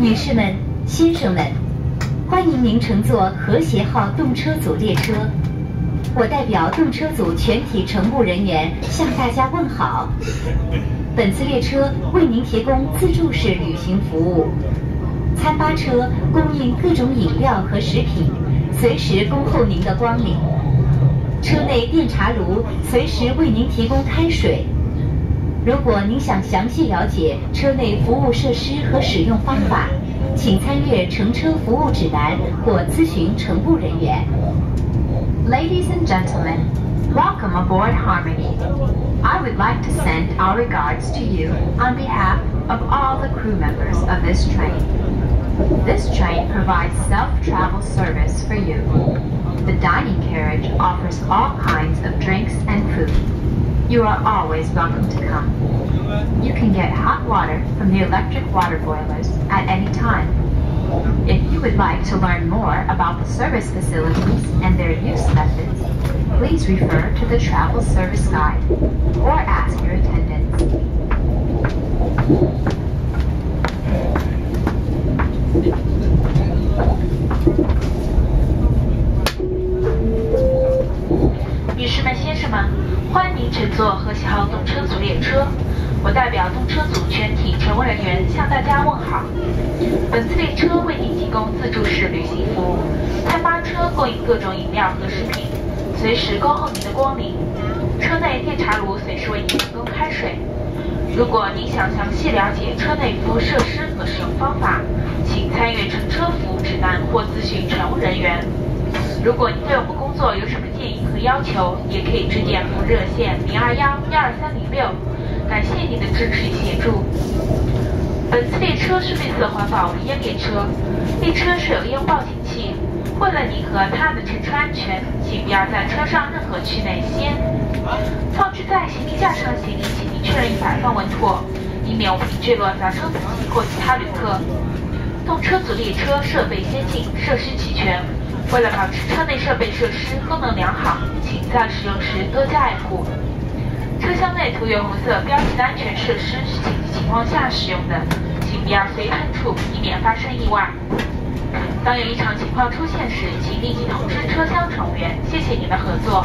女士们、先生们，欢迎您乘坐和谐号动车组列车。我代表动车组全体乘务人员向大家问好。本次列车为您提供自助式旅行服务，餐巴车供应各种饮料和食品，随时恭候您的光临。车内电茶炉随时为您提供开水。 如果您想详细了解车内服务设施和使用方法，请参阅乘车服务指南或咨询乘务人员。Ladies and gentlemen, welcome aboard Harmony. I would like to send our regards to you on behalf of all the crew members of this train. This train provides self-travel service for you. The dining carriage offers all kinds of drinks and food. You are always welcome to come. You can get hot water from the electric water boilers at any time. If you would like to learn more about the service facilities and their use methods, please refer to the Travel Service Guide or ask your attendant. 女士们、先生们，欢迎您乘坐和谐号动车组列车。我代表动车组全体乘务人员向大家问好。本次列车为您提供自助式旅行服务，餐巴车供应各种饮料和食品，随时恭候您的光临。车内电茶炉随时为您提供开水。如果您想详细了解车内服务设施和使用方法，请参阅乘车服务指南或咨询乘务人员。如果您对我们工作有什么建议和要求，也可以致电服务热线021-12306。感谢您的支持与协助。本次列车是绿色环保无烟列车，列车设有烟雾报警器。为了您和他人的乘车安全，请不要在车上任何区内吸烟。放置在行李架上的行李，请您确认摆放稳妥，以免物品坠落砸伤自己或其他旅客。动车组列车设备先进，设施齐全。 为了保持车内设备设施功能良好，请在使用时多加爱护。车厢内涂有红色标记的安全设施是紧急情况下使用的，请不要随意碰触，以免发生意外。当有异常情况出现时，请立即通知车厢乘务员。谢谢您的合作。